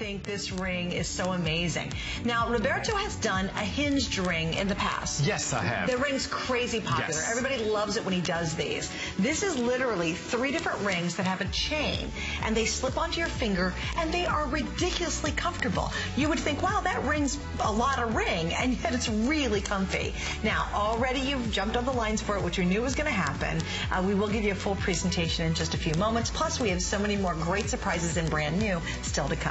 think this ring is so amazing. Now, Roberto has done a hinged ring in the past. Yes, I have. The ring's crazy popular. Yes. Everybody loves it when he does these. This is literally 3 different rings that have a chain, and they slip onto your finger, and they are ridiculously comfortable. You would think, wow, that ring's a lot of ring, and yet it's really comfy. Now, already you've jumped on the lines for it, which we knew was going to happen. We will give you a full presentation in just a few moments. Plus, we have so many more great surprises and brand new still to come.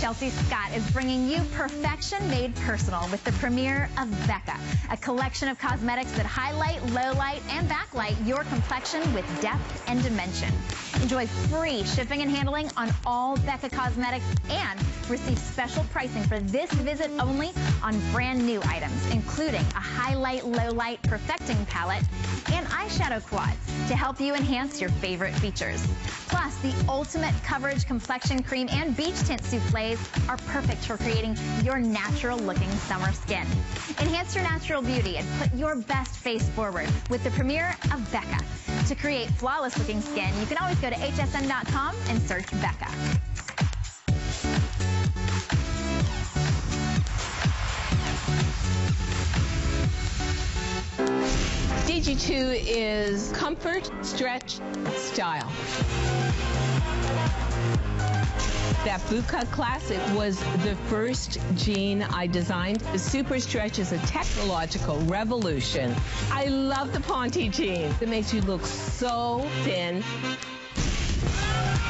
Kelsey Scott is bringing you perfection made personal with the premiere of Becca, a collection of cosmetics that highlight, low light, and backlight your complexion with depth and dimension. Enjoy free shipping and handling on all Becca cosmetics and receive special pricing for this visit only on brand new items, including a highlight, low light, perfecting palette and eyeshadow quads to help you enhance your favorite features. Plus, the ultimate coverage complexion cream and beach tint soufflés are perfect for creating your natural looking summer skin. Enhance your natural beauty and put your best face forward with the premiere of Becca. To create flawless looking skin, you can always go to hsn.com and search Becca. DG2 is comfort, stretch, style. That boot cut classic was the first jean I designed. The super stretch is a technological revolution. I love the Ponte jean. It makes you look so thin.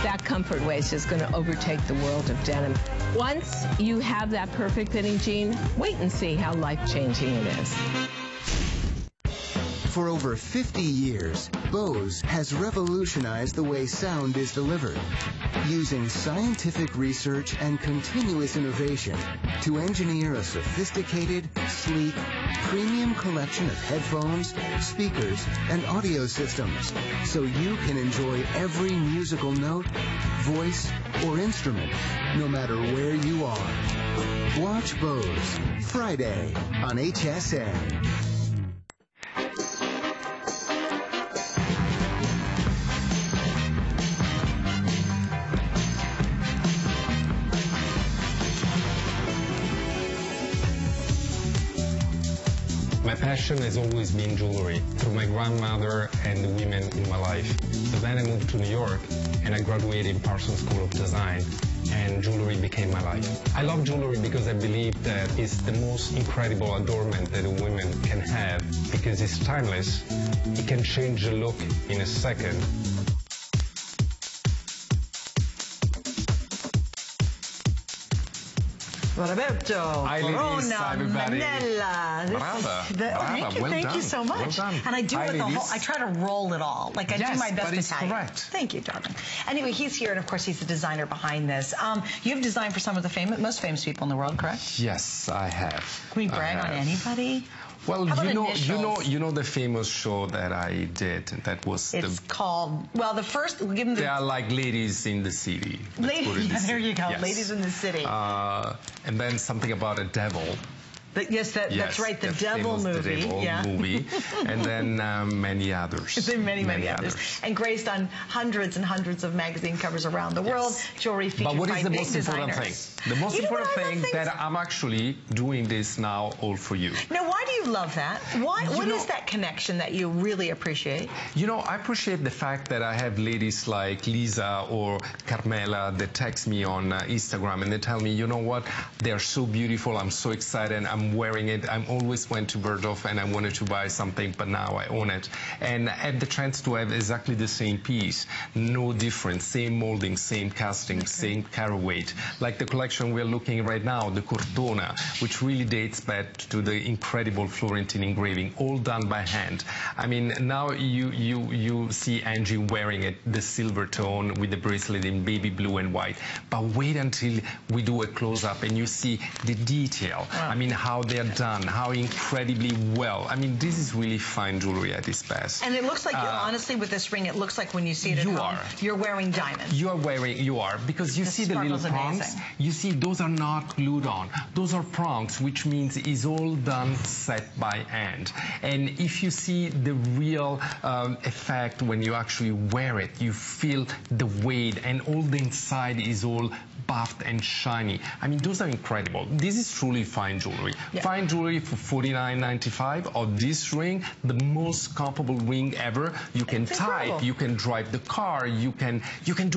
That comfort waist is going to overtake the world of denim. Once you have that perfect fitting jean, wait and see how life-changing it is. For over 50 years, Bose has revolutionized the way sound is delivered, using scientific research and continuous innovation to engineer a sophisticated, sleek, premium collection of headphones, speakers, and audio systems, so you can enjoy every musical note, voice, or instrument, no matter where you are. Watch Bose, Friday on HSN. Fashion has always been jewelry, through my grandmother and the women in my life. So then I moved to New York and I graduated in Parsons School of Design, and jewelry became my life. I love jewelry because I believe that it's the most incredible adornment that a woman can have, because it's timeless, it can change the look in a second. Roberto, Corona, Manella. Thank you so much. Well done. And I do it the whole, I try to roll it all. Like I do my best to tie. Correct. Thank you, darling. Anyway, he's here, and of course he's the designer behind this. You've designed for some of the most famous people in the world, correct? Yes, I have. Can we brag on anybody? Well, you know the famous show that I did. That was They are like Ladies in the City. There you go. Ladies in the City. And then something about a devil. Yes, that's right. The devil movie. And then many others. Many others. And graced on hundreds and hundreds of magazine covers around the world. Yes. Jewelry featured by big designers. But what is the most important thing? The most important thing that I'm actually doing this now all for you. Now, why do you love that? What is that connection that you really appreciate? You know, I appreciate the fact that I have ladies like Lisa or Carmela that text me on Instagram, and they tell me, you know what, they're so beautiful, I'm so excited, and I'm wearing it. I always went to Bergdorf and I wanted to buy something, but now I own it. And I had the chance to have exactly the same piece. No difference, same molding, same casting, same carat weight. Like the collection we're looking at right now, the Cortona, which really dates back to the incredible Florentine engraving, all done by hand. I mean, now you see Angie wearing it, the silver tone with the bracelet in baby blue and white. But wait until we do a close-up and you see the detail. Wow. I mean, how how they're done, how incredibly well. I mean, this is really fine jewelry at its best. And it looks like, honestly, with this ring, it looks like when you see it at home, you're wearing diamonds. You are, because you see the little prongs. You see, those are not glued on. Those are prongs, which means it's all done set by hand. And if you see the real effect when you actually wear it, you feel the weight and all the inside is all buffed and shiny. I mean, those are incredible. This is truly fine jewelry. Yeah. Fine jewelry for $49.95 of this ring, the most comfortable ring ever. You can type, you can drive the car, you can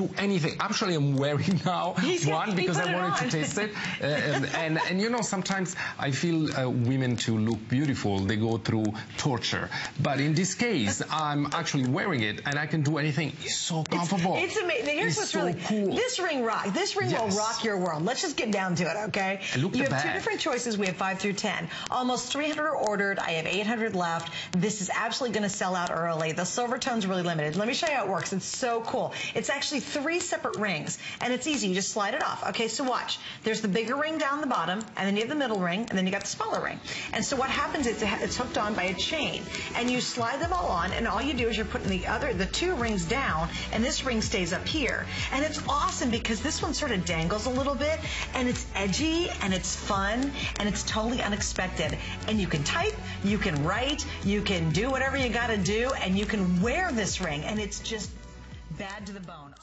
do anything. Actually, I'm wearing now one because I wanted to taste it. And you know, sometimes I feel women to look beautiful, they go through torture. But in this case, I'm actually wearing it and I can do anything. It's so comfortable. It's amazing. Here's what's so really cool. This ring rocks. This ring will rock your world. Let's just get down to it, okay? You have two different choices. We have 5 through 10. Almost 300 are ordered. I have 800 left. This is absolutely going to sell out early. The silver tone's really limited. Let me show you how it works. It's so cool. It's actually 3 separate rings, and it's easy. You just slide it off. Okay, so watch. There's the bigger ring down the bottom, and then you have the middle ring, and then you got the smaller ring. And so what happens is it's hooked on by a chain, and you slide them all on, and all you do is you're putting the 2 rings down, and this ring stays up here. And it's awesome because this one sort of dangles a little bit, and it's edgy, and it's fun, and it's totally unexpected. And you can type, you can write, you can do whatever you gotta do, and you can wear this ring, and it's just bad to the bone.